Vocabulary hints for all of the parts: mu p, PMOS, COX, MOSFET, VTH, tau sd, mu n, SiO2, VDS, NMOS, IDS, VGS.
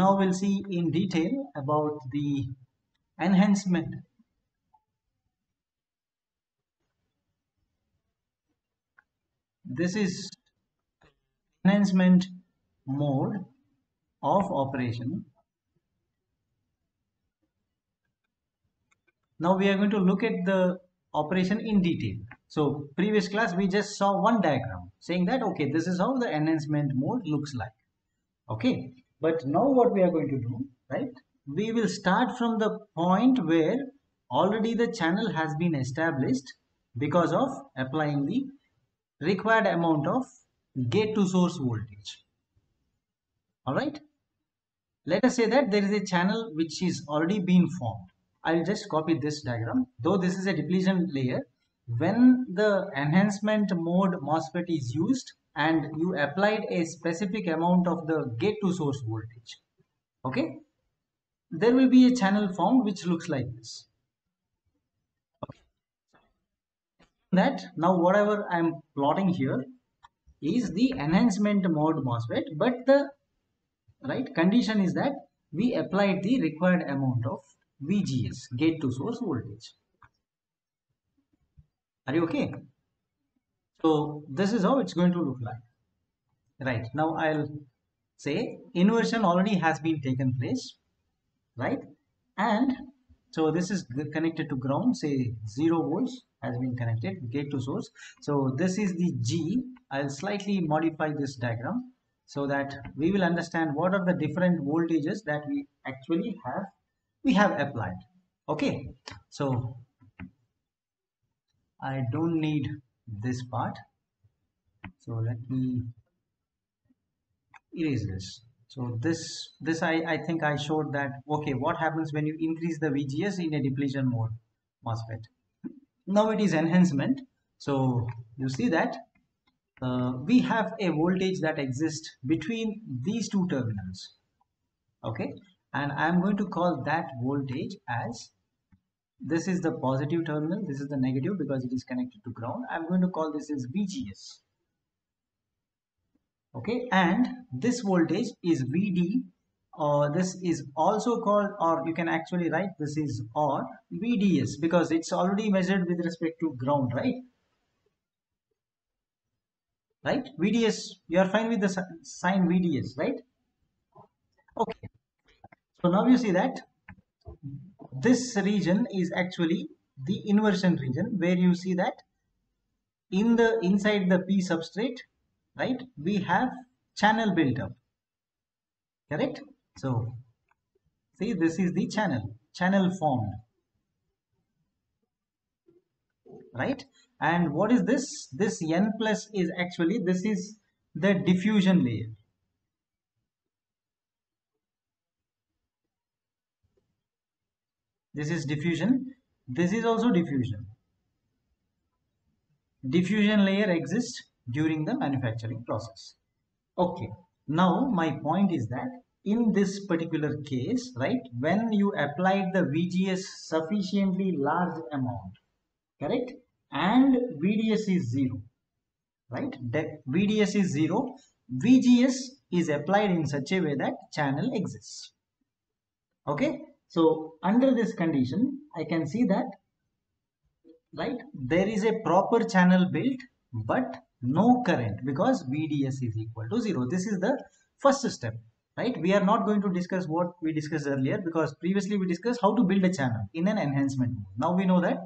Now we'll see in detail about the enhancement. This is enhancement mode of operation. Now we are going to look at the operation in detail. So previous class we just saw one diagram saying that okay, this is how the enhancement mode looks like. Okay, but now what we are going to do, right? We will start from the point where already the channel has been established because of applying the required amount of gate to source voltage. Alright, let us say that there is a channel which is already been formed. I will just copy this diagram. Though this is a depletion layer, when the enhancement mode MOSFET is used and you applied a specific amount of the gate to source voltage, okay, there will be a channel formed which looks like this. Okay. That now whatever I am plotting here is the enhancement mode MOSFET, but the right condition is that we applied the required amount of VGS, gate to source voltage. Are you okay? So this is how it's going to look like. Right, now I'll say inversion already has been taken place, right? And so this is connected to ground, say 0 volts has been connected, gate to source. So this is the G. I'll slightly modify this diagram so that we will understand what are the different voltages that we actually have applied. Okay, so I don't need this part, so let me erase this. So this I think I showed that okay, what happens when you increase the VGS in a depletion mode MOSFET. Now it is enhancement. So you see that we have a voltage that exists between these two terminals, okay, and I am going to call that voltage as, this is the positive terminal, this is the negative because it is connected to ground. I am going to call this as VGS. Okay, and this voltage is VD, or this is also called, or you can actually write this is or VDS because it's already measured with respect to ground, right? Right, VDS, you are fine with the sign VDS, right? Okay. So now you see that this region is actually the inversion region where you see that in the inside the P substrate, right, we have channel built up, correct? So see, this is the channel formed, right? And what is this? This N plus is actually, this is the diffusion layer. This is diffusion, this is also diffusion. Diffusion layer exists during the manufacturing process. Okay, now my point is that in this particular case, right, when you applied the VGS sufficiently large amount, correct, and VDS is 0, right, VDS is 0, VGS is applied in such a way that channel exists. Okay. So under this condition, I can see that, right, there is a proper channel built, but no current because VDS is equal to 0. This is the first step, right? We are not going to discuss what we discussed earlier because previously we discussed how to build a channel in an enhancement mode. Now we know that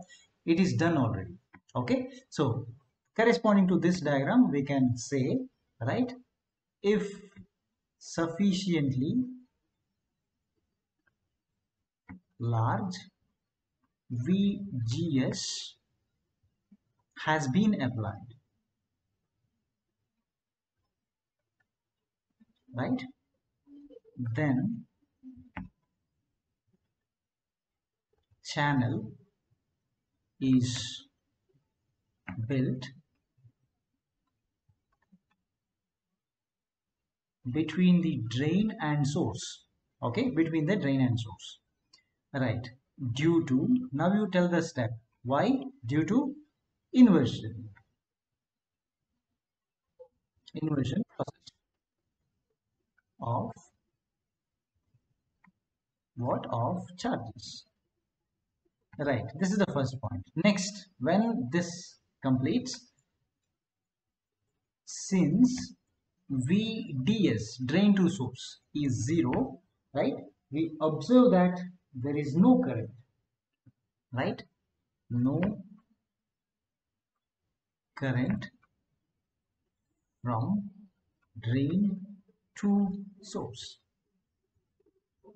it is done already. Okay, so corresponding to this diagram, we can say, right, if sufficiently large VGS has been applied, right, then channel is built between the drain and source, okay, between the drain and source. Right, due to, now you tell the step, why? Due to inversion. Inversion process of what, of charges. Right, this is the first point. Next, when this completes, since VDS, drain to source, is 0, right, we observe that there is no current, right, no current from drain to source.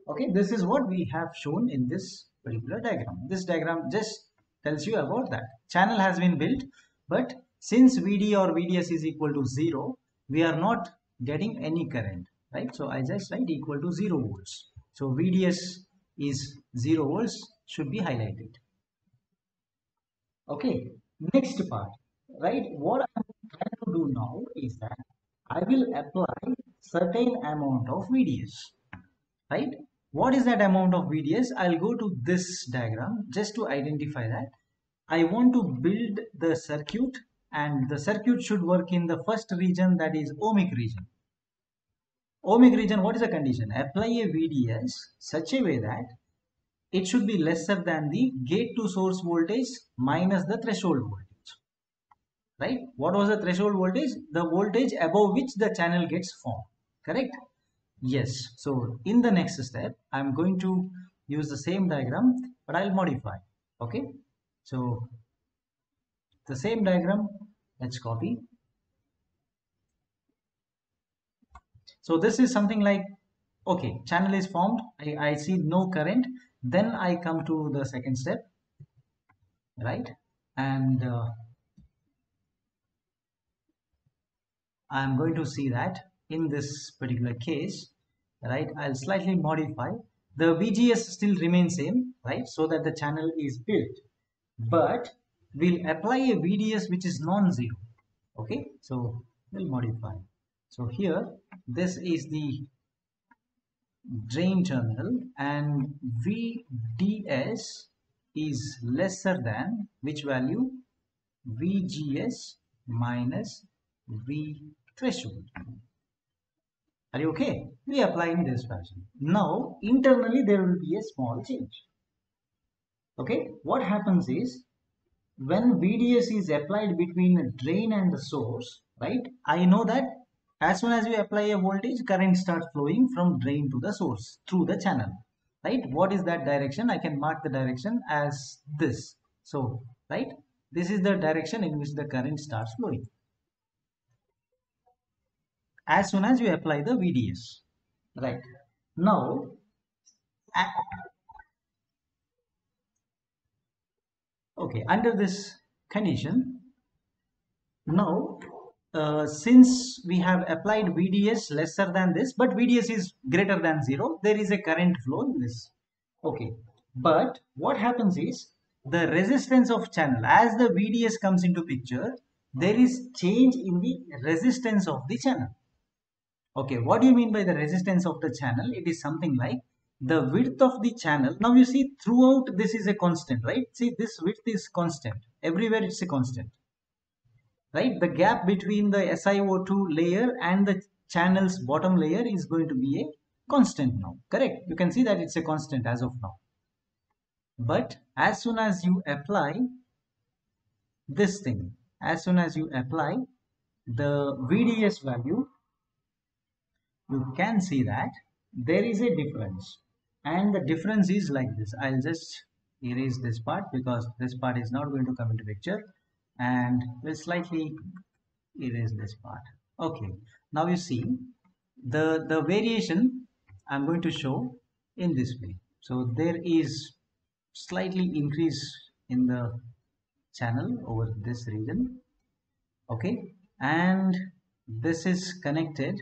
Okay, this is what we have shown in this particular diagram. This diagram just tells you about that. Channel has been built, but since VD or VDS is equal to 0, we are not getting any current, right? So I just write equal to 0 volts. So VDS is 0 volts should be highlighted. Okay, next part, right? What I am trying to do now is that I will apply certain amount of VDS, right? What is that amount of VDS? I'll go to this diagram just to identify that. I want to build the circuit, and the circuit should work in the first region, that is ohmic region. Ohmic region, what is the condition? Apply a VDS such a way that it should be lesser than the gate to source voltage minus the threshold voltage. Right? What was the threshold voltage? The voltage above which the channel gets formed. Correct? Yes. So in the next step, I'm going to use the same diagram, but I'll modify. Okay? So the same diagram, let's copy. So this is something like, okay, channel is formed, I see no current, then I come to the second step, right? And I'm going to see that in this particular case, right, I'll slightly modify. The VGS still remains same, right, so that the channel is built, but we'll apply a VDS which is non-zero. Okay, so we'll modify. So here, this is the drain terminal, and VDS is lesser than which value? VGS minus V threshold. Are you okay? We apply in this fashion. Now, internally there will be a small change. Okay, what happens is, when VDS is applied between the drain and the source, right, I know that as soon as we apply a voltage, current starts flowing from drain to the source through the channel, right? What is that direction? I can mark the direction as this. So, right, this is the direction in which the current starts flowing as soon as we apply the VDS, right? Now, okay, under this condition, now since we have applied VDS lesser than this, but VDS is greater than 0, there is a current flow in this. Okay, but what happens is, the resistance of channel, as the VDS comes into picture, there is change in the resistance of the channel. Okay, what do you mean by the resistance of the channel? It is something like the width of the channel. Now you see throughout this is a constant, right? See, this width is constant, everywhere it's a constant. Right, the gap between the SiO2 layer and the channel's bottom layer is going to be a constant now, correct? You can see that it's a constant as of now. But as soon as you apply this thing, as soon as you apply the VDS value, you can see that there is a difference. And the difference is like this. I'll just erase this part because this part is not going to come into picture. And we'll slightly erase this part. Okay, now you see the variation I'm going to show in this way. So there is slightly increase in the channel over this region. Okay, and this is connected.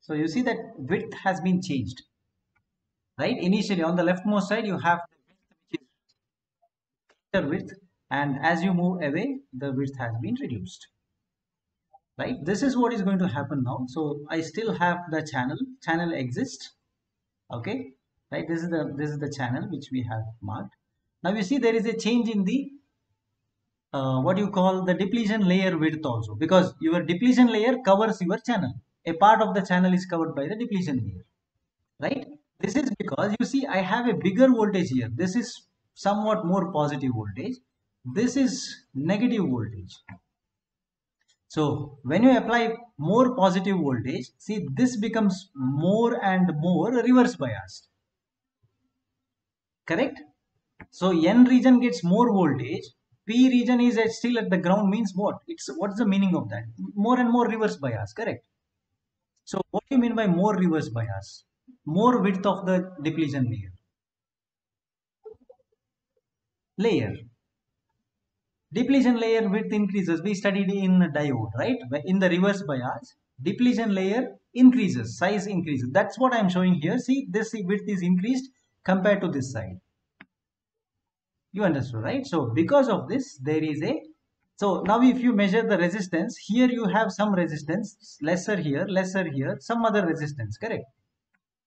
So you see that width has been changed. Right, initially on the leftmost side you have the width, and as you move away the width has been reduced. Right, this is what is going to happen now. So I still have the channel exists. Okay, right, this is the channel which we have marked. Now you see there is a change in the what you call the depletion layer width also, because your depletion layer covers your channel. a part of the channel is covered by the depletion layer, right? This is because you see I have a bigger voltage here. This is somewhat more positive voltage. This is negative voltage. So when you apply more positive voltage, see this becomes more and more reverse biased. Correct? So N region gets more voltage. P region is still at the ground, means what? What's the meaning of that? More and more reverse bias, correct? So what do you mean by more reverse bias? More width of the depletion layer. Depletion layer width increases. We studied in diode, right? In the reverse bias, depletion layer increases, size increases. That's what I'm showing here. See, this width is increased compared to this side. You understood, right? So because of this, there is a, so now if you measure the resistance, here you have some resistance, lesser here, some other resistance, correct?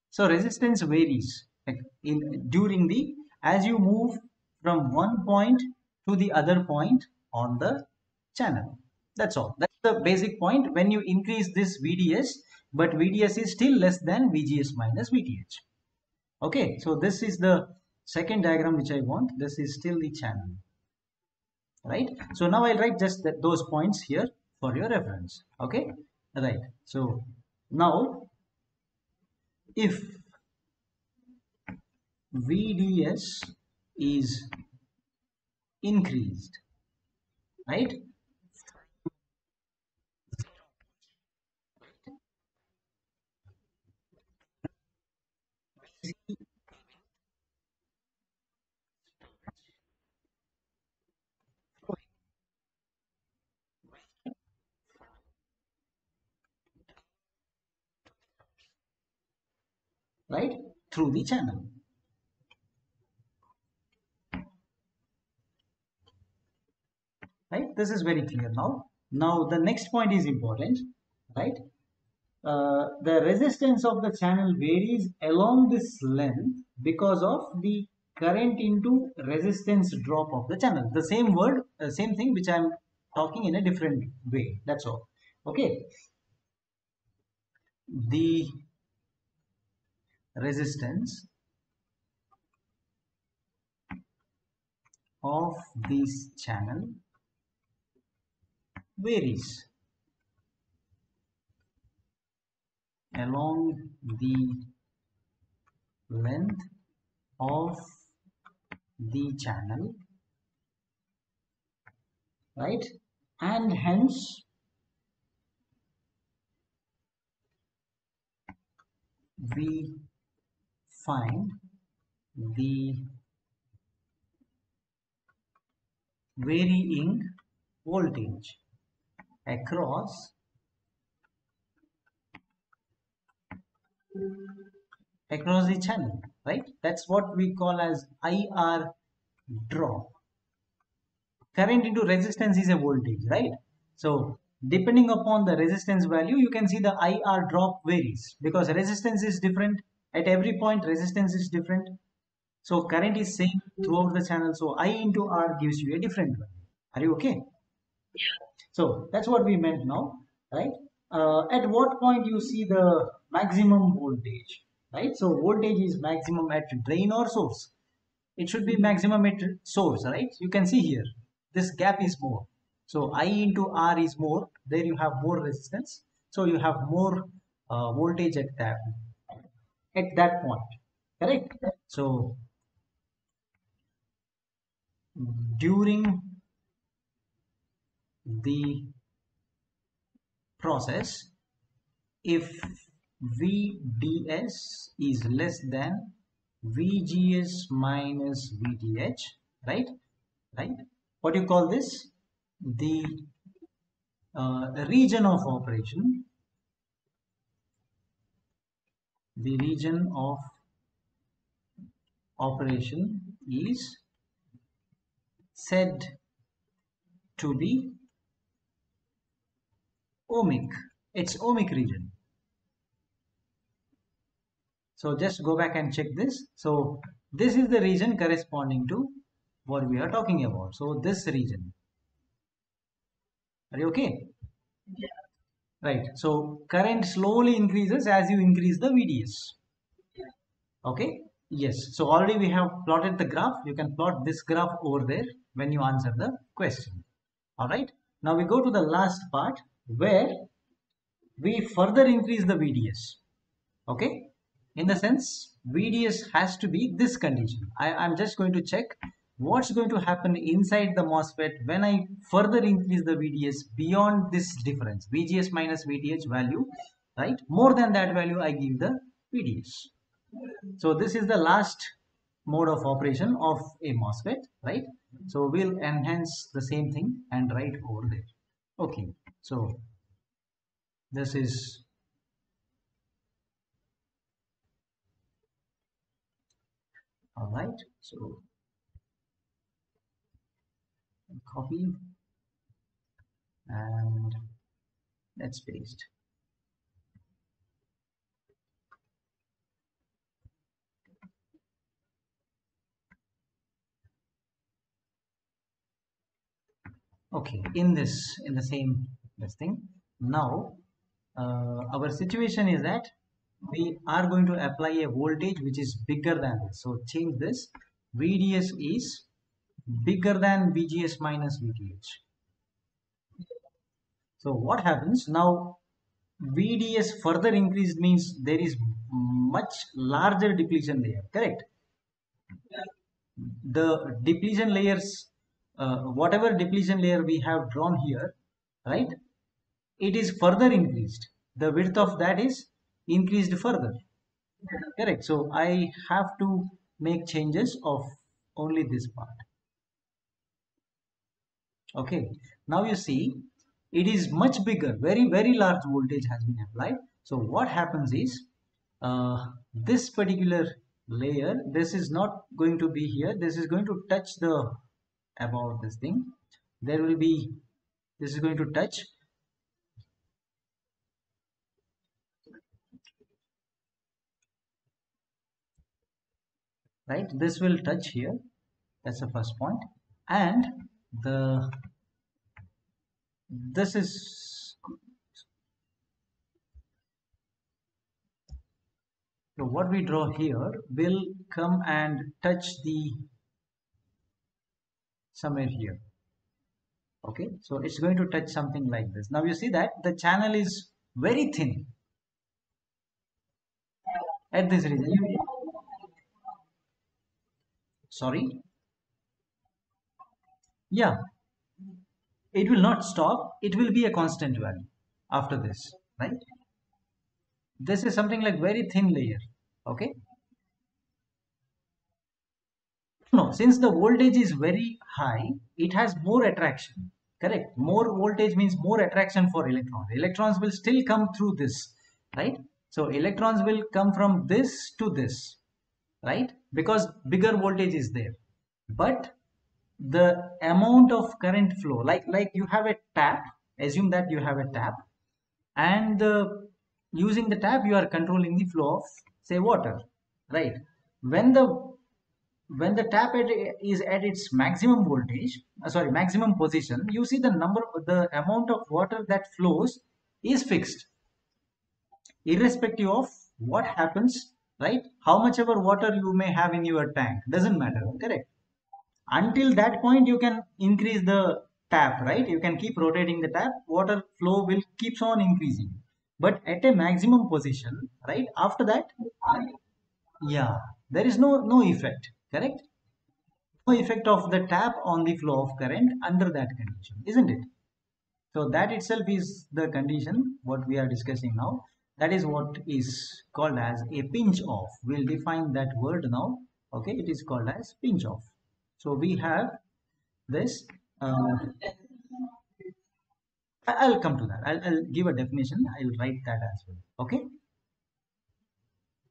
So resistance varies during the, as you move from one point to the other point on the channel. That's all. That's the basic point when you increase this VDS, but VDS is still less than VGS minus VTH. Okay, so this is the second diagram which I want. This is still the channel, right? So now I'll write just those points here for your reference. Okay, right? So now if VDS is increased, right, through the channel. Right? This is very clear now. Now the next point is important, right? The resistance of the channel varies along this length because of the current into resistance drop of the channel. The same word, same thing which I am talking in a different way. That's all. Okay. The resistance of this channel varies along the length of the channel, right, and hence we find the varying voltage across the channel, right? That's what we call as IR drop. Current into resistance is a voltage, right? So depending upon the resistance value, you can see the IR drop varies because resistance is different. At every point, resistance is different. So current is same throughout the channel. So I into R gives you a different value. Are you okay? Yeah. So that's what we meant now, right? At what point you see the maximum voltage, right? So voltage is maximum at drain or source. It should be maximum at source, right? You can see here, this gap is more. So I into R is more. There you have more resistance. So you have more voltage at that point, correct? So during the process, if VDS is less than VGS minus VTH, right? What do you call this? The region of operation. The region of operation is said to be ohmic. It's ohmic region. So just go back and check this. So this is the region corresponding to what we are talking about. So this region. Are you okay? Yeah. right? So current slowly increases as you increase the VDS. Okay, yes. So already we have plotted the graph. You can plot this graph over there when you answer the question. All right. Now we go to the last part where we further increase the VDS. Okay. In the sense, VDS has to be this condition. I'm just going to check what's going to happen inside the MOSFET when I further increase the VDS beyond this difference, VGS minus VTH value, right? More than that value, I give the VDS. So this is the last mode of operation of a MOSFET, right? So we'll enhance the same thing and write over there. Okay, so this is all right. So copy and let's paste. Okay, in the same this thing. Now our situation is that we are going to apply a voltage which is bigger than this. So change this. VDS is bigger than VGS minus VTH. So what happens now? VDS further increased means there is much larger depletion layer, correct? The depletion layers, whatever depletion layer we have drawn here, right? It is further increased. The width of that is increased further, correct? So I have to make changes of only this part. Okay, now you see it is much bigger, very, very large voltage has been applied. So what happens is this particular layer, this is not going to be here, this is going to touch the above this thing. There will be, this is going to touch. Right, this will touch here. That's the first point. And the this is, so what we draw here will come and touch the somewhere here. Okay, so it's going to touch something like this. Now you see that the channel is very thin at this region. Sorry, yeah, it will not stop, it will be a constant value after this, right? This is something like very thin layer. Okay, no, since the voltage is very high, it has more attraction, correct? More voltage means more attraction for electrons. Electrons will still come through this, right? So electrons will come from this to this, right? Because bigger voltage is there, but the amount of current flow, like you have a tap, assume that you have a tap, and using the tap you are controlling the flow of say water, right? When the tap is at its maximum voltage, sorry, maximum position, you see the number, the amount of water that flows is fixed, irrespective of what happens, right? How much ever water you may have in your tank, doesn't matter, correct? Until that point you can increase the tap, right? You can keep rotating the tap, water flow will keeps on increasing, but at a maximum position, right? After that, yeah, there is no effect, correct? No effect of the tap on the flow of current under that condition, isn't it? So that itself is the condition what we are discussing now. That is what is called as a pinch off. We'll define that word now. Okay, it is called as pinch off. So we have this. I'll come to that. I'll give a definition. I'll write that as well. Okay.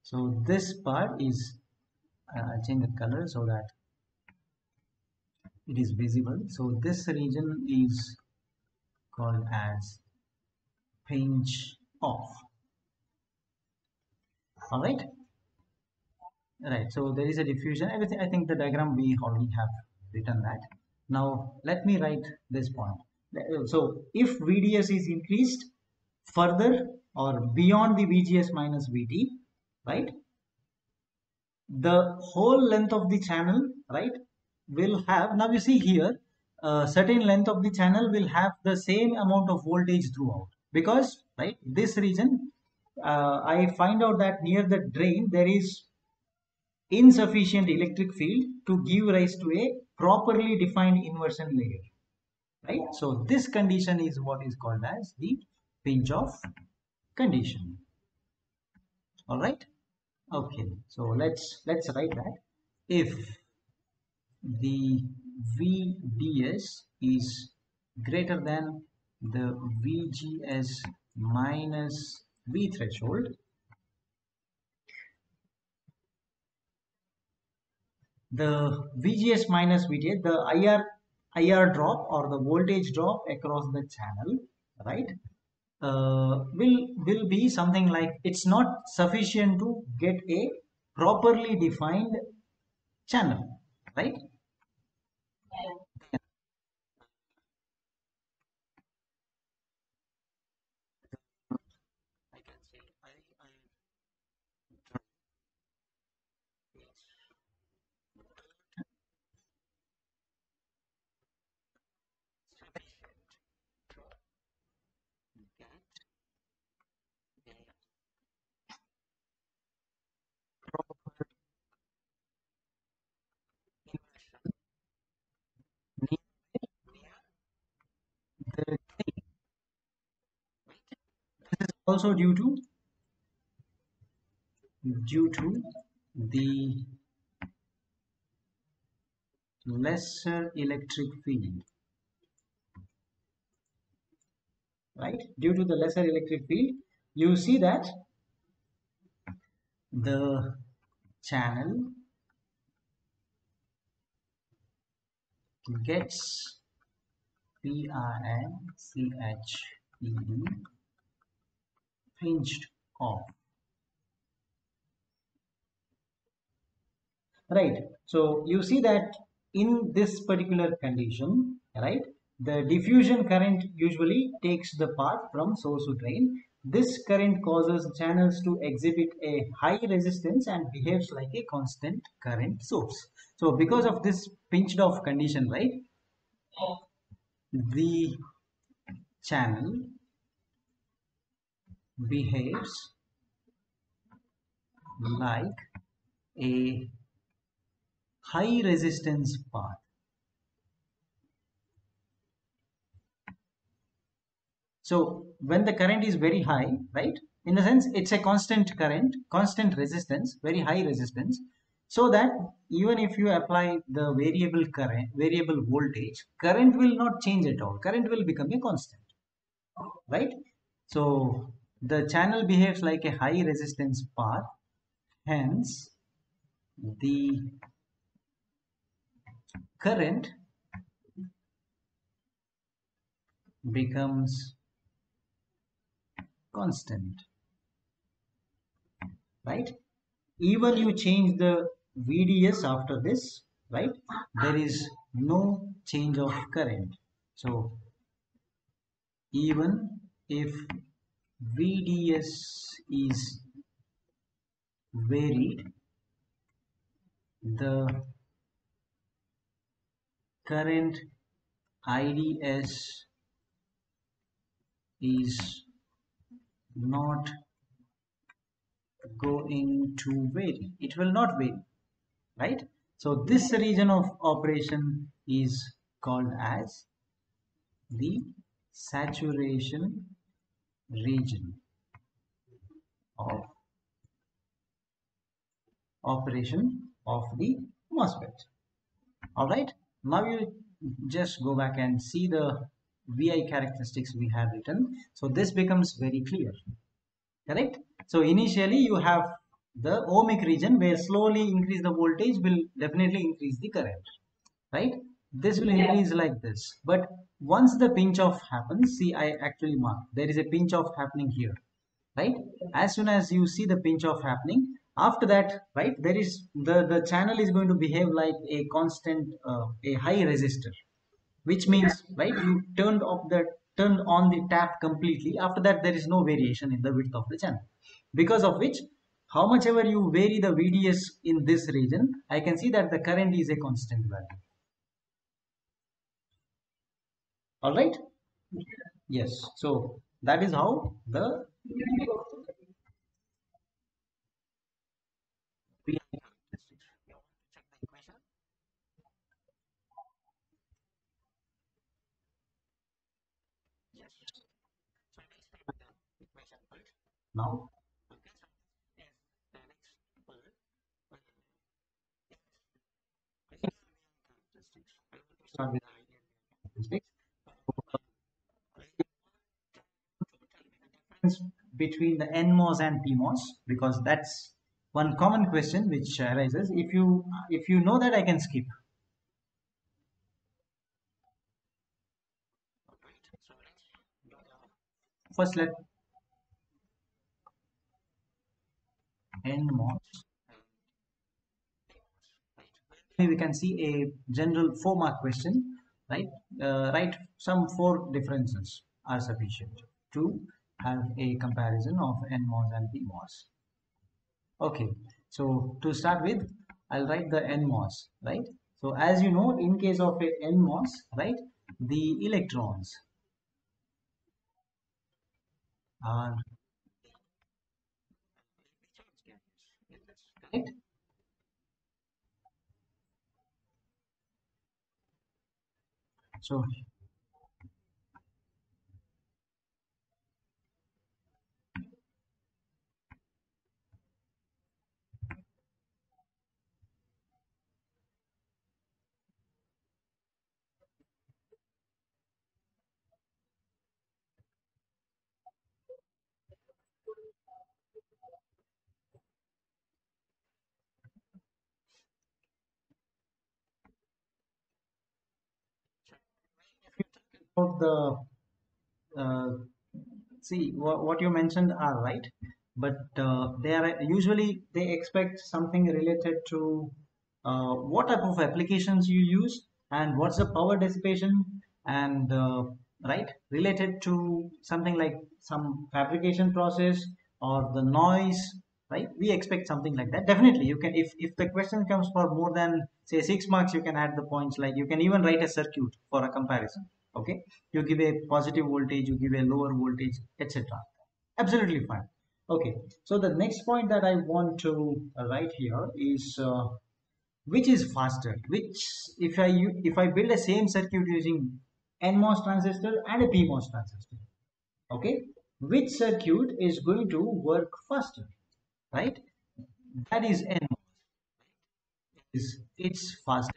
So this part is, I'll change the color so that it is visible. So this region is called as pinch off. All right, so there is a diffusion, everything. I think the diagram we already have written that. Now let me write this point. So if VDS is increased, further or beyond the VGS minus VT, right, the whole length of the channel, right, will have, now you see here, certain length of the channel will have the same amount of voltage throughout, because, right, this region, I find out that near the drain there is insufficient electric field to give rise to a properly defined inversion layer, right? So this condition is what is called as the pinch off condition. All right, okay, so let's write that if the VDS is greater than the VGS minus V threshold, the VGS minus VTH, the IR drop or the voltage drop across the channel, right, will be something like, it's not sufficient to get a properly defined channel, right? Also due to the lesser electric field, right? Due to the lesser electric field, you see that the channel gets PINCHED, pinched off, right? So you see that in this particular condition, right, the diffusion current usually takes the path from source to drain. This current causes channels to exhibit a high resistance and behaves like a constant current source. So because of this pinched off condition, right, the channel behaves like a high resistance path. So when the current is very high, right, in a sense it's a constant current, constant resistance, very high resistance, so that even if you apply the variable current, variable voltage, current will not change at all, current will become a constant, right? So the channel behaves like a high resistance path, hence the current becomes constant, right? Even you change the VDS after this, right, there is no change of current. So even if VDS is varied, the current IDS is not going to vary, it will not vary, right? So this region of operation is called as the saturation region of operation of the MOSFET. All right, now you just go back and see the VI characteristics we have written, so this becomes very clear, correct? So initially you have the ohmic region where slowly increase the voltage will definitely increase the current, right? This will increase like this, but once the pinch off happens, see, I actually mark there is a pinch off happening here, right? As soon as you see the pinch off happening, after that, right, there is the channel is going to behave like a constant, a high resistor, which means, right, you turned off the turned on the tap completely, after that there is no variation in the width of the channel. Because of which, how much ever you vary the VDS in this region, I can see that the current is a constant value. Alright? Yes. So that is how the now. Between the NMOS and PMOS, because that's one common question which arises. If you know that, I can skip. First, let NMOS. We can see a general 4-mark question, right? Write some 4 differences are sufficient to have a comparison of NMOS and PMOS. Okay, so to start with, I'll write the NMOS, right? So as you know, in case of a NMOS, right, the electrons are right. So see what you mentioned are right, but they are usually they expect something related to what type of applications you use and what's the power dissipation and right, related to something like some fabrication process or the noise, right? We expect something like that. Definitely you can, if the question comes for more than say 6 marks, you can add the points. Like you can even write a circuit for a comparison. Okay, you give a positive voltage, you give a lower voltage, etc. Absolutely fine. Okay, so the next point that I want to write here is which is faster, which if I build the same circuit using NMOS transistor and a PMOS transistor, okay, which circuit is going to work faster, right? That is NMOS. It's faster.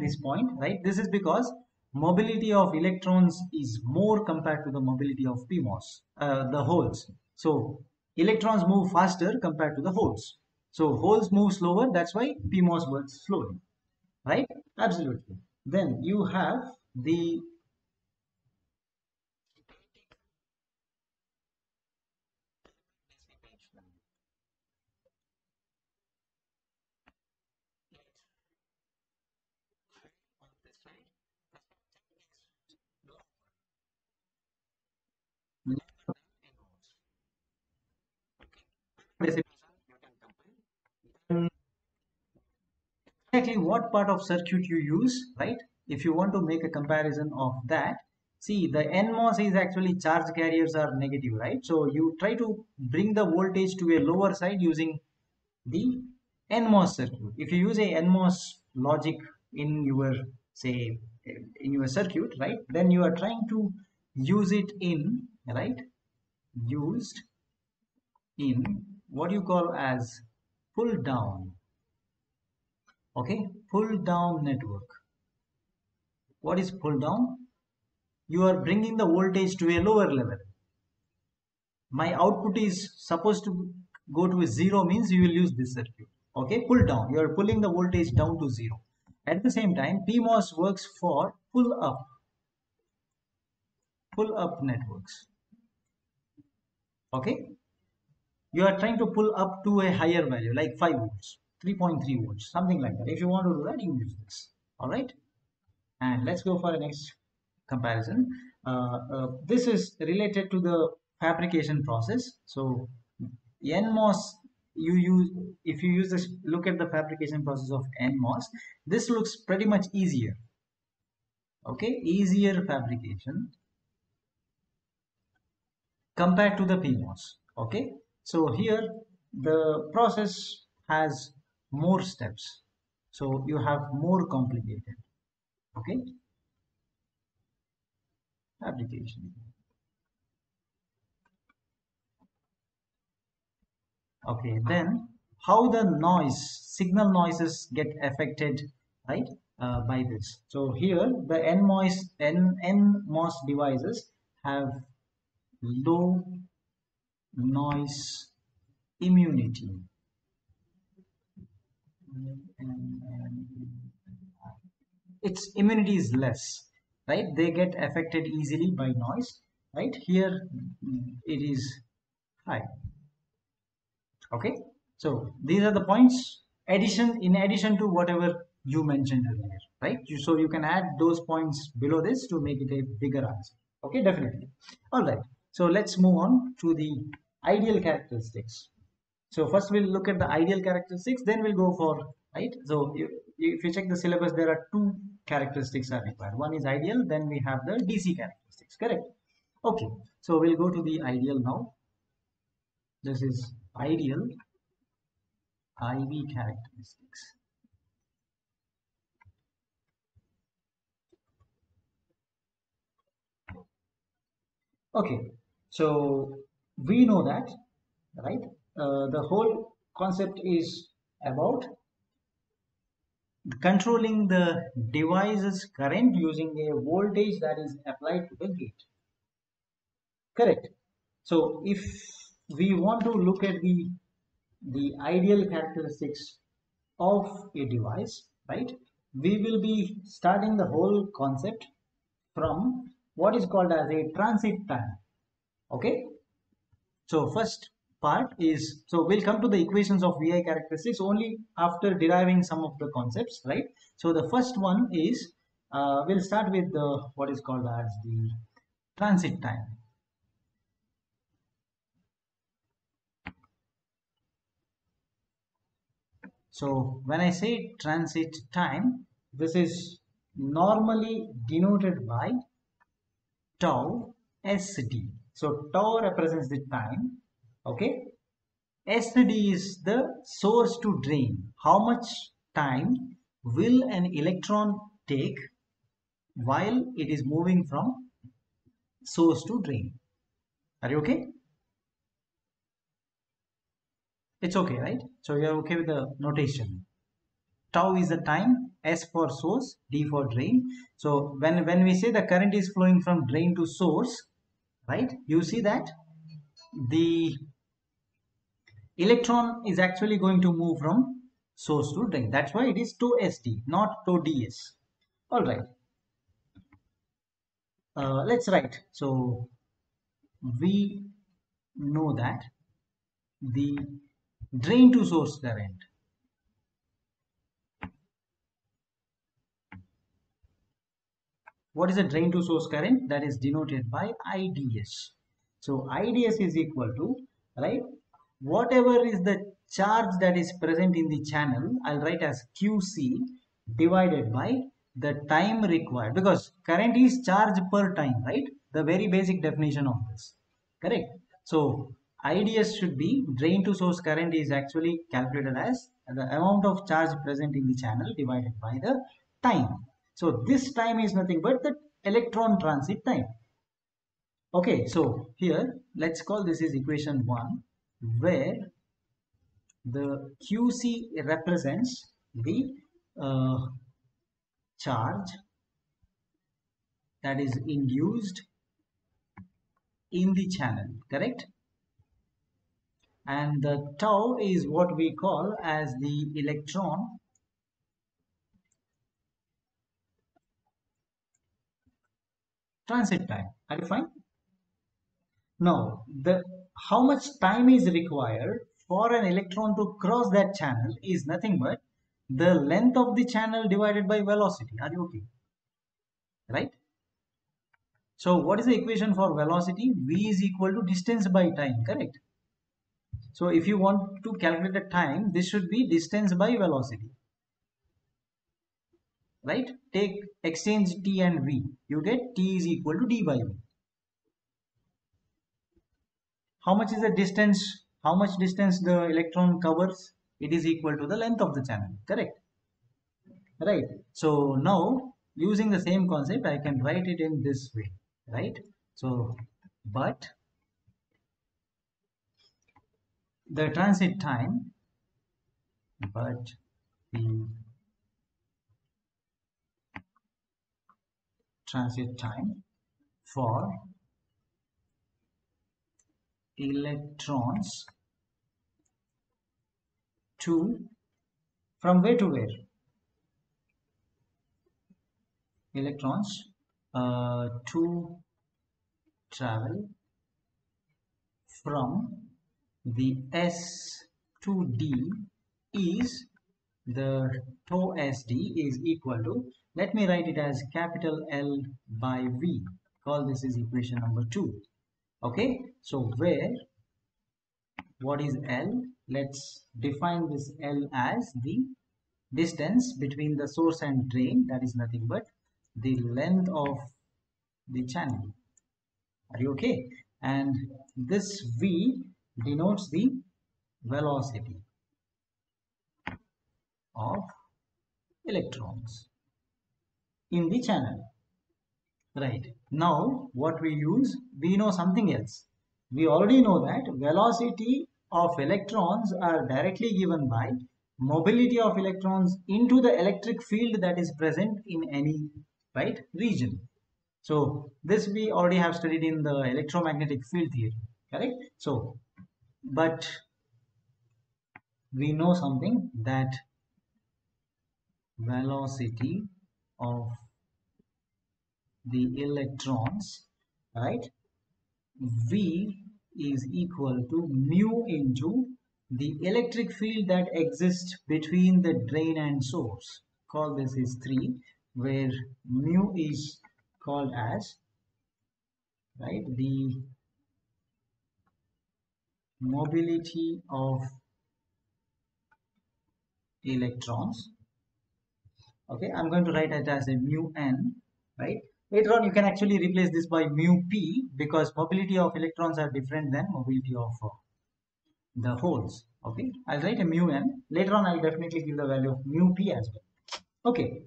This point, right? This is because mobility of electrons is more compared to the mobility of PMOS, the holes. So electrons move faster compared to the holes. So holes move slower. That's why PMOS works slowly, right? Absolutely. Then you have the exactly what part of circuit you use, right? If you want to make a comparison of that, see the NMOS is actually charge carriers are negative, right? So you try to bring the voltage to a lower side using the NMOS circuit. If you use a NMOS logic in your, say, in your circuit, right, then you are trying to use it in, right, used in what you call as pull down, okay, pull down network. What is pull down? You are bringing the voltage to a lower level. My output is supposed to go to a 0 means you will use this circuit, okay, pull down. You are pulling the voltage down to 0. At the same time, PMOS works for pull up networks, okay. You are trying to pull up to a higher value like 5 volts. 3.3 volts, something like that. If you want to do that, you use this. All right. And let's go for the next comparison. This is related to the fabrication process. So NMOS, if you use this, look at the fabrication process of NMOS. This looks pretty much easier. Okay, easier fabrication compared to the PMOS. Okay, so here the process has more steps, so you have more complicated. Okay, fabrication. Okay, then how the signal noises get affected, right, by this. So here the NMOS devices have low noise immunity. Its immunity is less, right? They get affected easily by noise, right? Here it is high. Okay, so these are the points in addition to whatever you mentioned earlier, right? So you can add those points below this to make it a bigger answer. Okay, definitely. All right, so let's move on to the ideal characteristics. So first we'll look at the ideal characteristics, then we'll go for, right? So if you check the syllabus, there are two characteristics are required. One is ideal, then we have the DC characteristics, correct? Okay, so we'll go to the ideal now. This is ideal IV characteristics. Okay, so we know that, right? The whole concept is about controlling the device's current using a voltage that is applied to the gate. Correct. So if we want to look at the ideal characteristics of a device, right, we will be starting the whole concept from what is called as a transit time. Okay, so first part is, so we'll come to the equations of VI characteristics only after deriving some of the concepts, right? So the first one is, we'll start with the what is called as the transit time. So when I say transit time, this is normally denoted by tau sd. So tau represents the time. Okay, sd is the source to drain. How much time will an electron take while it is moving from source to drain? Are you okay? It's okay, right? So you are okay with the notation. Tau is the time, S for source, D for drain. So when we say the current is flowing from drain to source, right, you see that the electron is actually going to move from source to drain. That's why it is tau sd, not tau ds. All right. Let's write. So we know that the drain to source current what is the drain to source current? That is denoted by IDS. So IDS is equal to, right, whatever is the charge that is present in the channel, I'll write as QC divided by the time required, because current is charge per time, right? The very basic definition of this, correct? So IDS should be, drain to source current is actually calculated as the amount of charge present in the channel divided by the time. So this time is nothing but the electron transit time. Okay, so here let's call this is equation 1, where the QC represents the charge that is induced in the channel, correct? And the tau is what we call as the electron transit time. Are you fine? Now, how much time is required for an electron to cross that channel is nothing but the length of the channel divided by velocity. Are you okay? Right? So what is the equation for velocity? V is equal to distance by time, correct? So if you want to calculate the time, this should be distance by velocity. Right? Take exchange T and V. You get T is equal to D by V. How much is the distance? How much distance the electron covers? It is equal to the length of the channel, correct? Right. So now using the same concept, I can write it in this way, right? So, but the transit time, but the transit time for electrons to, from where to where? Electrons to travel from the S to D is the tau sd is equal to, let me write it as capital L by V. Call this is equation number 2. Okay, so where, what is L? Let's define this L as the distance between the source and drain, that is nothing but the length of the channel. Are you okay? And this V denotes the velocity of electrons in the channel. Right. Now what we use, we know something else. We already know that velocity of electrons are directly given by mobility of electrons into the electric field that is present in any, right, region. So this we already have studied in the electromagnetic field theory, correct? So, but we know something, that velocity of the electrons, right, V is equal to mu into the electric field that exists between the drain and source. Call this is 3, where mu is called as, right, the mobility of electrons. Okay, I'm going to write it as a mu n, right? Later on, you can actually replace this by mu p, because mobility of electrons are different than mobility of the holes. Okay, I'll write a mu n. Later on, I'll definitely give the value of mu p as well. Okay.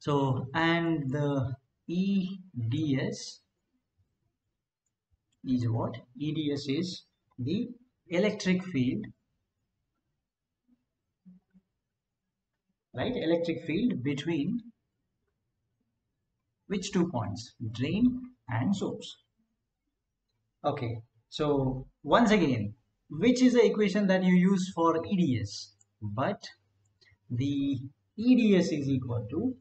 So, and the EDS is what? EDS is the electric field, right? Electric field between which 2 points? Drain and source. Okay, so once again, which is the equation that you use for EDS? But the EDS is equal to,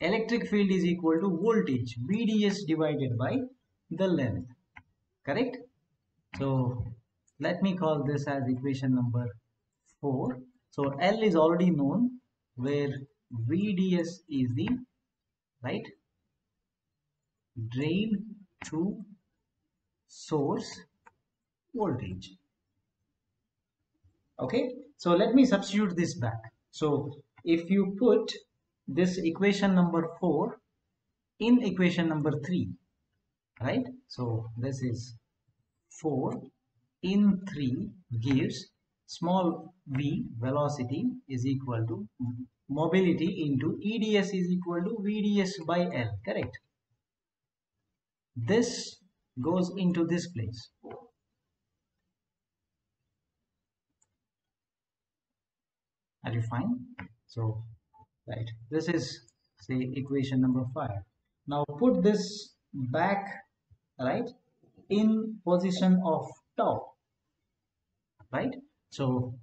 electric field is equal to voltage, VDS divided by the length, correct? So let me call this as equation number 4. So L is already known, where VDS is the, right, drain to source voltage. Okay, so let me substitute this back. So if you put this equation number 4 in equation number 3, right, so this is 4 in 3 gives small v, velocity, is equal to mobility into EDS is equal to VDS by L, correct? This goes into this place. Are you fine? So, right, this is, say, equation number 5. Now put this back, right, in position of tau, right? So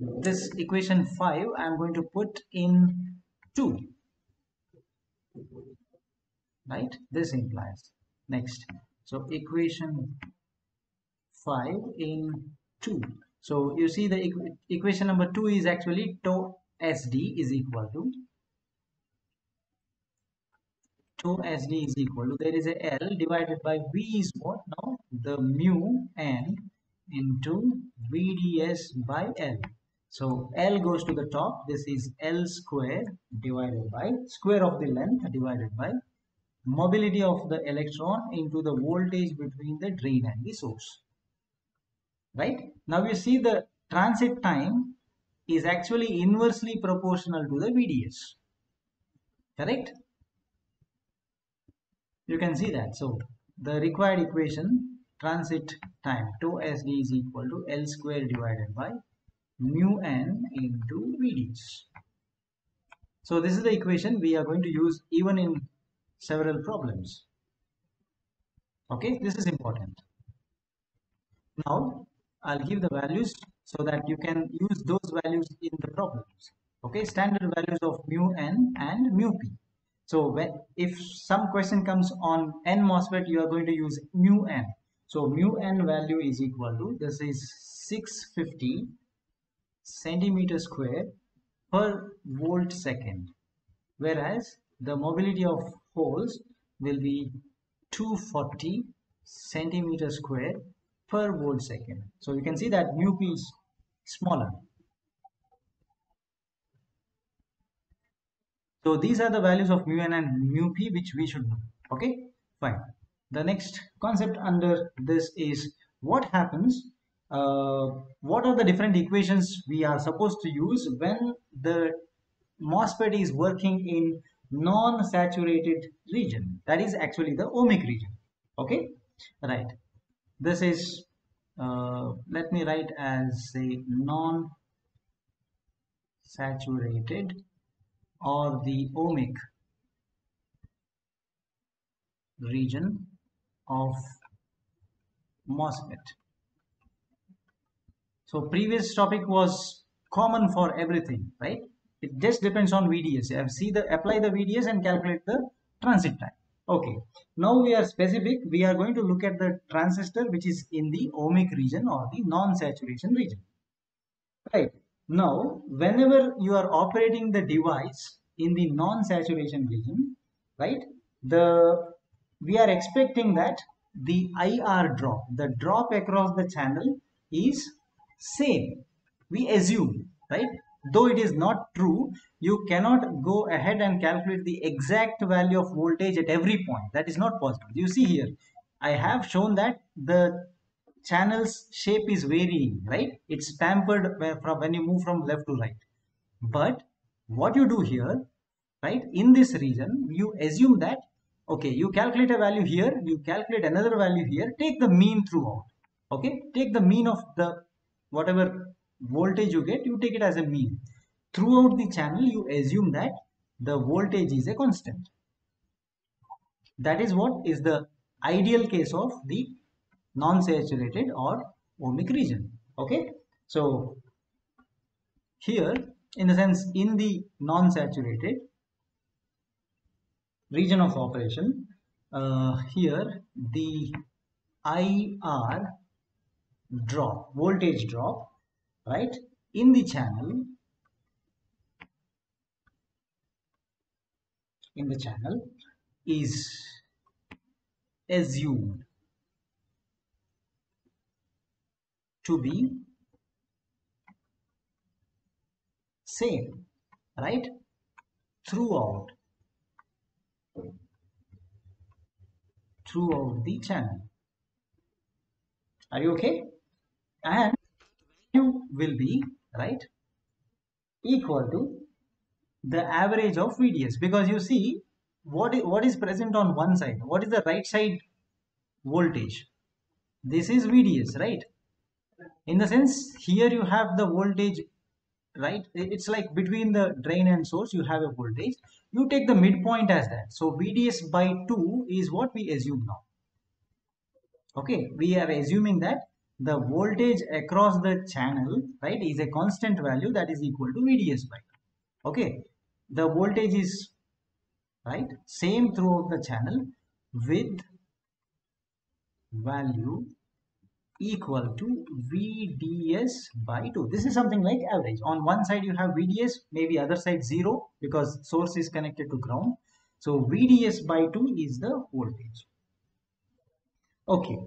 this equation 5 I am going to put in 2, right? This implies. Next. So equation 5 in 2. So you see the equation number 2 is actually tau sd is equal to there is a L divided by V is what now, the mu n into VDS by L. So L goes to the top. This is L square divided by square of the length divided by mobility of the electron into the voltage between the drain and the source. Right? Now you see the transit time is actually inversely proportional to the VDS. Correct? You can see that. So the required equation, transit time, tau sd is equal to L square divided by mu n into VDS. So this is the equation we are going to use even in several problems. Okay, this is important. Now I'll give the values so that you can use those values in the problems. Okay, standard values of mu n and mu p. So if some question comes on n MOSFET, you are going to use mu n. So mu n value is equal to, this is 650 centimeter square per volt second, whereas the mobility of holes will be 240 centimeter square per volt second. So you can see that mu p is smaller. So these are the values of mu n and mu p which we should know. Okay, fine. The next concept under this is what happens, what are the different equations we are supposed to use when the MOSFET is working in non-saturated region, that is actually the ohmic region. Okay, right. This is, let me write as a non-saturated or the ohmic region of MOSFET. So previous topic was common for everything, right? It just depends on VDS. Apply the VDS and calculate the transit time. Okay, now we are specific. We are going to look at the transistor which is in the ohmic region or the non-saturation region. Right, now whenever you are operating the device in the non-saturation region, right, we are expecting that the IR drop, the drop across the channel is same. We assume, right? Though it is not true, you cannot go ahead and calculate the exact value of voltage at every point. That is not possible. You see here, I have shown that the channel's shape is varying, right? It's pampered when you move from left to right. But what you do here, right, in this region, you assume that, okay, you calculate a value here, you calculate another value here, take the mean throughout. Okay, take the mean of the whatever voltage you get, you take it as a mean. Throughout the channel, you assume that the voltage is a constant. That is what is the ideal case of the non-saturated or ohmic region. Okay, so here, in the sense, in the non-saturated region of operation, here the IR drop, voltage drop, right, in the channel, is assumed to be same, right, throughout the channel. Are you okay? And will be, right, equal to the average of VDS, because you see what is present on one side. What is the right side voltage? This is VDS, right? In the sense, here you have the voltage, right? It's like between the drain and source you have a voltage. You take the midpoint as that. So VDS by 2 is what we assume now. Okay, we are assuming that the voltage across the channel, right, is a constant value that is equal to VDS by 2. Okay, the voltage is, right, same throughout the channel with value equal to VDS by 2. This is something like average. On one side you have VDS, maybe other side 0 because source is connected to ground. So VDS by 2 is the voltage. Okay.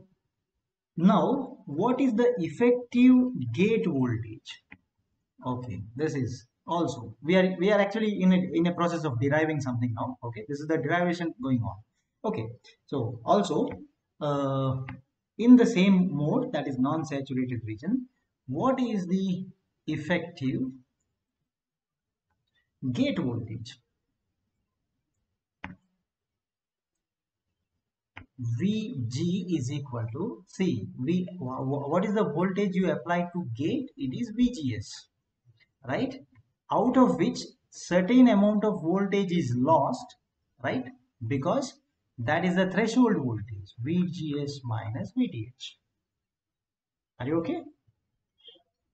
Now what is the effective gate voltage? Okay, this is also we are actually in a process of deriving something now. Okay, this is the derivation going on. Okay, so also in the same mode, that is non-saturated region, what is the effective gate voltage? Vg is equal to C. What is the voltage you apply to gate? It is VGS, right? Out of which certain amount of voltage is lost, right? Because that is the threshold voltage, VGS minus VTH. Are you okay?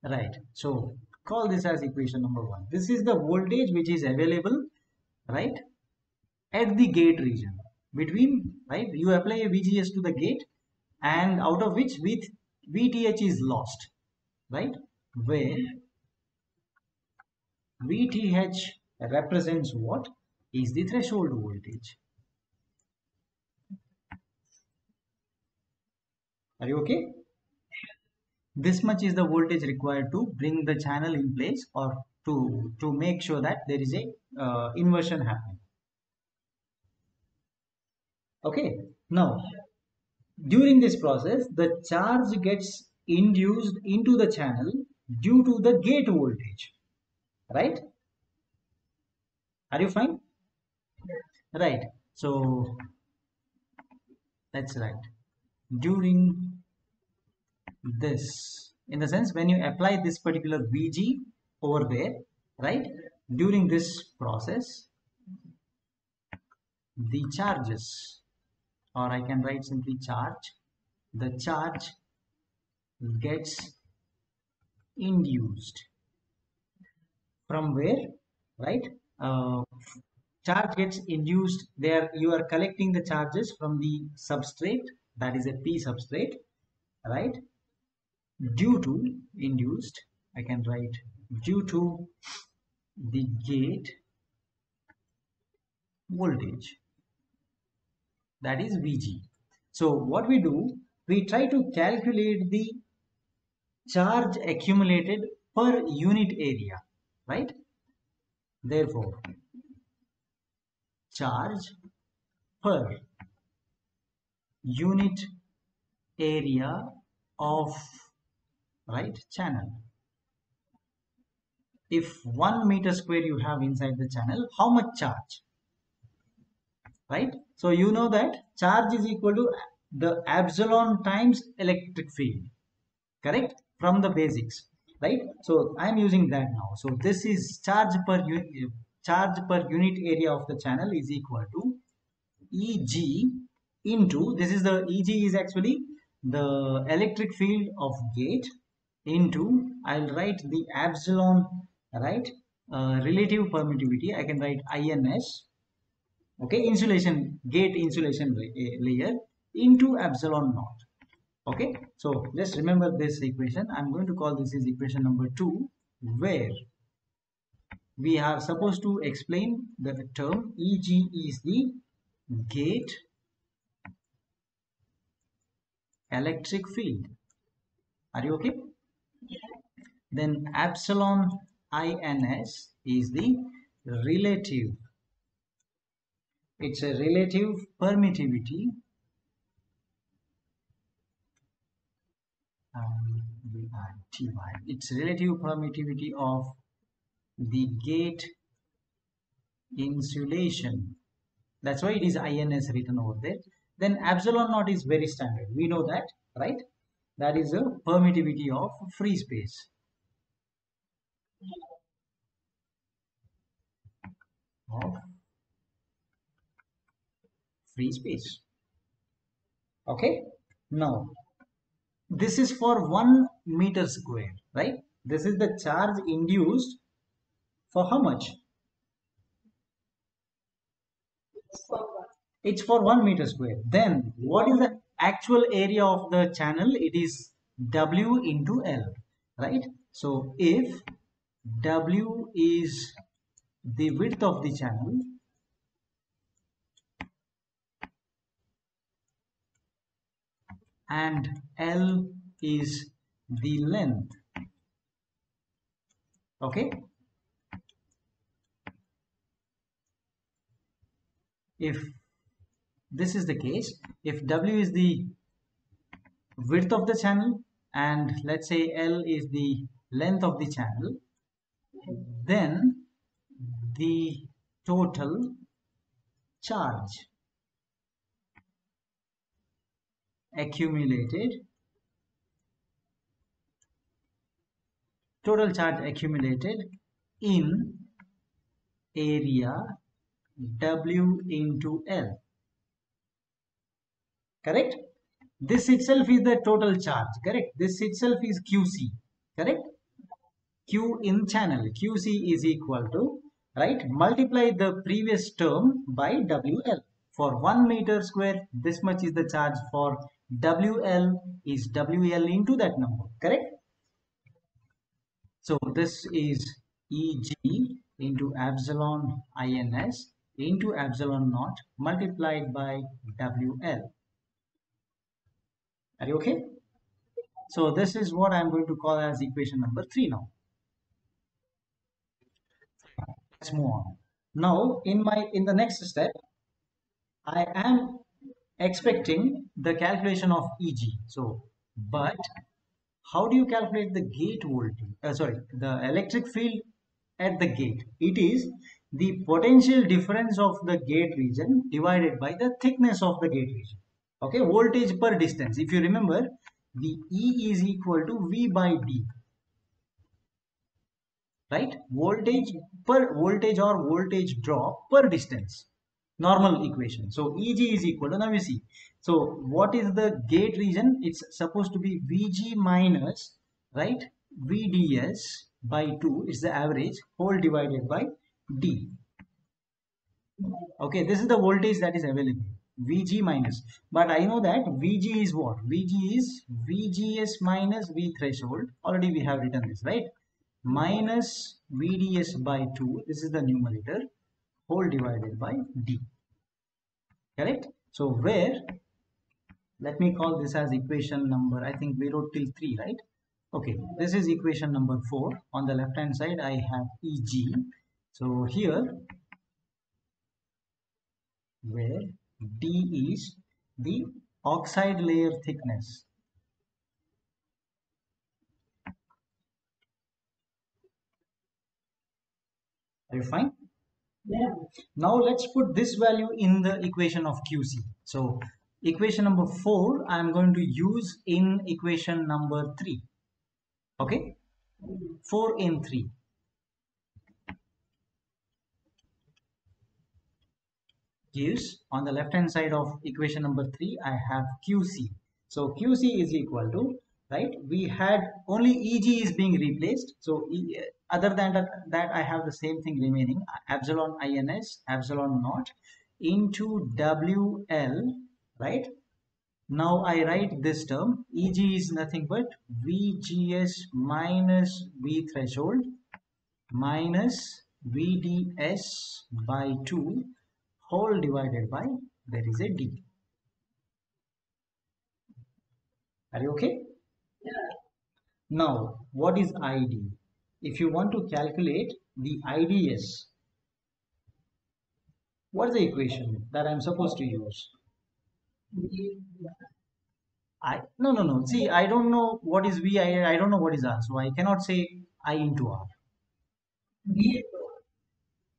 Right. So call this as equation number 1. This is the voltage which is available, right, at the gate region. Between, right, you apply a VGS to the gate, and out of which VTH is lost, right, where VTH represents what is the threshold voltage. Are you okay? This much is the voltage required to bring the channel in place, or to make sure that there is a inversion happening. Okay, now during this process the charge gets induced into the channel due to the gate voltage, right? Are you fine? Right, so that's right. During this, in the sense when you apply this particular Vg over there, right, during this process the charges, or I can write simply charge, the charge gets induced from where, right? Charge gets induced there. You are collecting the charges from the substrate, that is a P substrate, right? Due to induced, I can write due to the gate voltage, that is Vg. So what we do, we try to calculate the charge accumulated per unit area, right? Therefore, charge per unit area of, right, channel. If 1 meter square you have inside the channel, how much charge, right? So you know that charge is equal to the epsilon times electric field, correct, from the basics, right? So I am using that now. So this is charge per unit area of the channel is equal to Eg into, this is the Eg is actually the electric field of gate, into, I'll write the epsilon, right, relative permittivity, I can write INS, okay, insulation, gate insulation layer, into epsilon naught. Okay, so just remember this equation. I'm going to call this is equation number 2, where we are supposed to explain the term Eg is the gate electric field. Are you okay? Yeah. Then epsilon INS is the relative, it's a relative permittivity, it's relative permittivity of the gate insulation, that's why it is INS written over there. Then epsilon naught is very standard, we know that, right? That is a permittivity of free space. Okay, now this is for 1 meter square, right? This is the charge induced for how much? It's for 1 meter square. Then what is the actual area of the channel, it is W into L, right? So if W is the width of the channel, and L is the length, okay? If this is the case, if W is the width of the channel and let's say L is the length of the channel, then the total charge accumulated in area W into L, correct? This itself is the total charge, correct? This itself is QC, correct? Q in channel, QC is equal to, right, multiply the previous term by WL. For 1 meter square, this much is the charge. For WL is WL into that number, correct? So this is EG into epsilon INS into epsilon naught multiplied by WL. Are you okay? So this is what I am going to call as equation number 3 now. Let's move on. Now in the next step, I am expecting the calculation of EG. So, but how do you calculate the gate voltage? The electric field at the gate. It is the potential difference of the gate region divided by the thickness of the gate region. Okay, voltage per distance. If you remember, the E is equal to V by D, right? Voltage drop per distance, normal equation. So EG is equal to, now you see, so what is the gate region? It's supposed to be VG minus, right, VDS by 2 is the average, whole divided by D. Okay, this is the voltage that is available, VG minus, but I know that VG is what? VG is VGS minus V threshold, already we have written this, right, minus VDS by 2, this is the numerator, whole divided by D, correct? So where, let me call this as equation number, I think we wrote till 3, right? Okay, this is equation number 4. On the left hand side I have EG. So here where D is the oxide layer thickness, are you fine? Yeah. Now let's put this value in the equation of QC. So equation number 4 I am going to use in equation number 3. Okay, 4 in 3. Gives on the left hand side of equation number 3 I have QC. So QC is equal to, right, we had only EG is being replaced. So other than that I have the same thing remaining, epsilon INS, epsilon naught into WL, right? Now I write this term, EG is nothing but VGS minus V threshold minus VDS by 2 whole divided by, there is a D. Are you okay? Yeah. Now what is ID? If you want to calculate the IDS, what is the equation that I am supposed to use? No. See, I don't know what is V, I don't know what is R, so I cannot say I into R. V.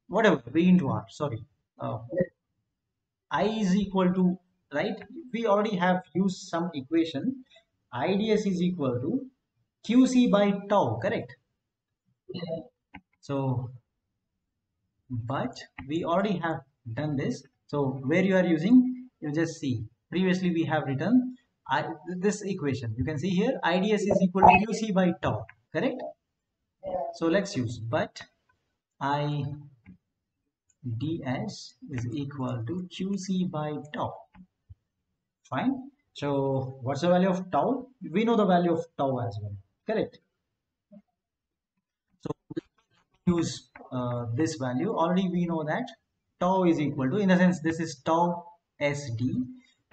Whatever, V into R, sorry. I is equal to, right, we already have used some equation. IDS is equal to QC by tau, correct? Yeah. So, but we already have done this. So where you are using, you just see. Previously we have written this equation. You can see here IDS is equal to QC by tau, correct? Yeah. So let's use, but IDS is equal to QC by tau. Fine. So what's the value of tau? We know the value of tau as well, correct? So use this value. Already we know that tau is equal to, in a sense, this is tau sd,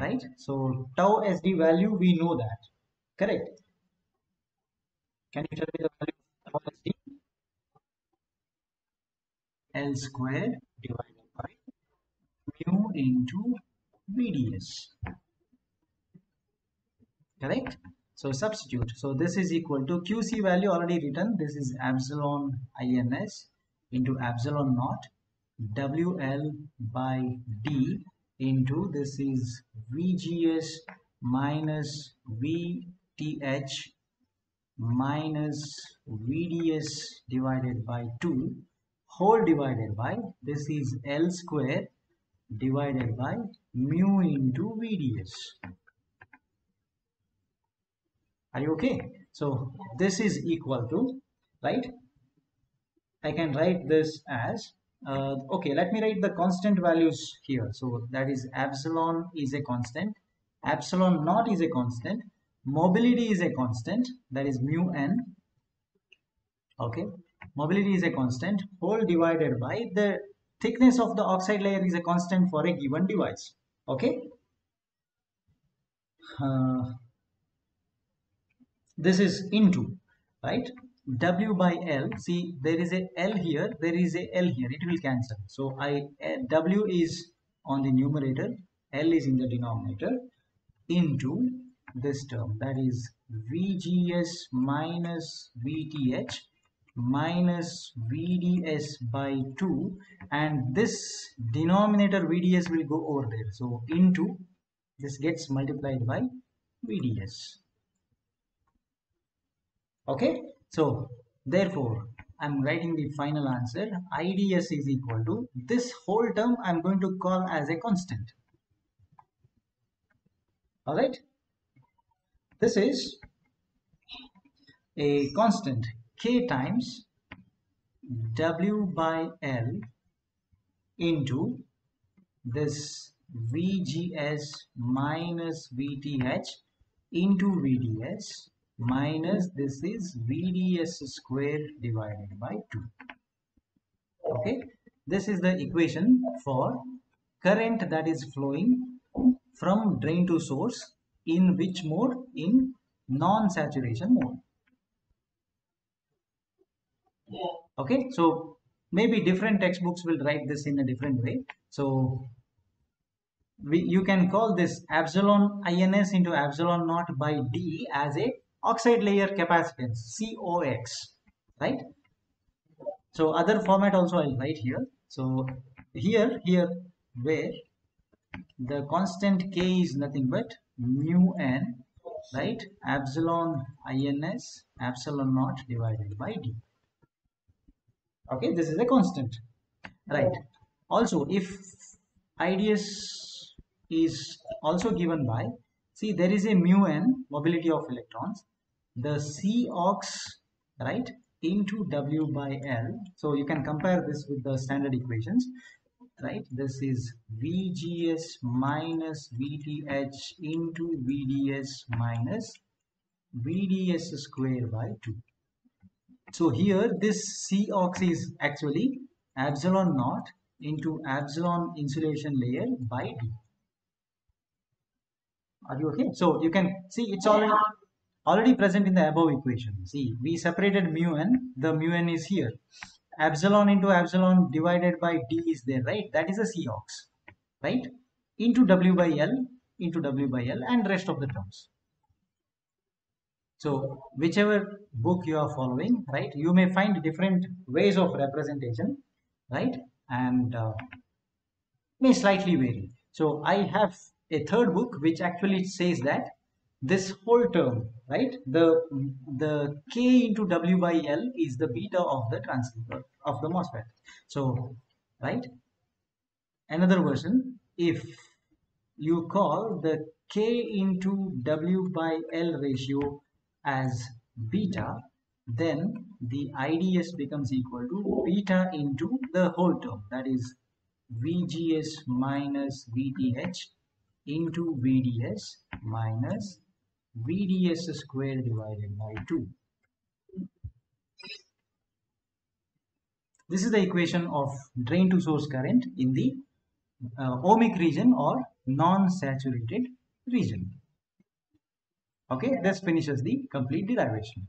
right? So tau sd value, we know that, correct? Can you tell me the value of tau sd? L squared divided by mu into VDS, correct? So substitute. So this is equal to QC value already written. This is epsilon INS into epsilon naught WL by D into, this is VGS minus VTH minus VDS divided by 2 whole divided by, this is L square divided by mu into VDS. Are you okay? So this is equal to, right? I can write this as, okay, let me write the constant values here. So that is epsilon is a constant, epsilon naught is a constant, mobility is a constant, that is mu n, okay, mobility is a constant, whole divided by the thickness of the oxide layer is a constant for a given device, okay? This is into, right, W by L. See, there is a L here, there is a L here, it will cancel. So W is on the numerator, L is in the denominator, into this term, that is VGS minus VTH minus VDS by 2, and this denominator VDS will go over there. So into, this gets multiplied by VDS. Okay, so therefore I'm writing the final answer. IDS is equal to, this whole term I'm going to call as a constant. All right, this is a constant K times W by L into this VGS minus VTH into VDS minus, this is VDS squared divided by 2. Okay, this is the equation for current that is flowing from drain to source in which mode? In non-saturation mode. Okay, so maybe different textbooks will write this in a different way. So you can call this epsilon INS into epsilon naught by D as a oxide layer capacitance, COX, right? So other format also I'll write here. So here where the constant K is nothing but mu n, right, epsilon INS epsilon naught divided by D. Okay, this is a constant, right? Also, if IDS is also given by, see, there is a mu n, mobility of electrons, the COX, right, into W by L. So you can compare this with the standard equations, right? This is VGS minus VTH into VDS minus VDS square by 2. So here this COX is actually epsilon naught into epsilon insulation layer by D. Are you okay? So you can see it's already present in the above equation. See, we separated mu n, the mu n is here. Epsilon into epsilon divided by D is there, right? That is a COX, right? Into W by L, into W by L and rest of the terms. So whichever book you are following, right, you may find different ways of representation, right, and may slightly vary. So I have a third book which actually says that this whole term, right, the K into W by L is the beta of the transistor, of the MOSFET. So, right, another version, if you call the K into W by L ratio as beta, then the IDS becomes equal to beta into the whole term, that is VGS minus VTH into VDS minus VDS square divided by 2. This is the equation of drain to source current in the ohmic region or non-saturated region. Okay, this finishes the complete derivation.